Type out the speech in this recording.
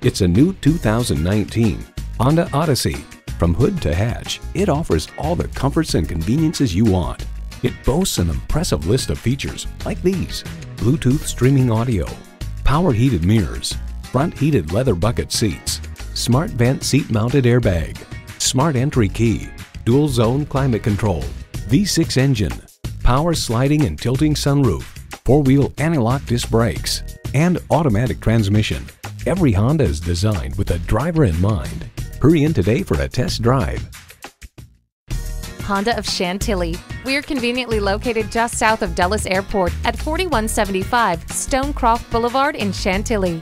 It's a new 2019 Honda Odyssey. From hood to hatch, it offers all the comforts and conveniences you want. It boasts an impressive list of features like these: Bluetooth streaming audio, power heated mirrors, front heated leather bucket seats, smart vent seat mounted airbag, smart entry key, dual zone climate control, V6 engine, power sliding and tilting sunroof, four-wheel anti-lock disc brakes, and automatic transmission. Every Honda is designed with a driver in mind. Hurry in today for a test drive. Honda of Chantilly. We're conveniently located just south of Dulles Airport at 4175 Stonecroft Boulevard in Chantilly.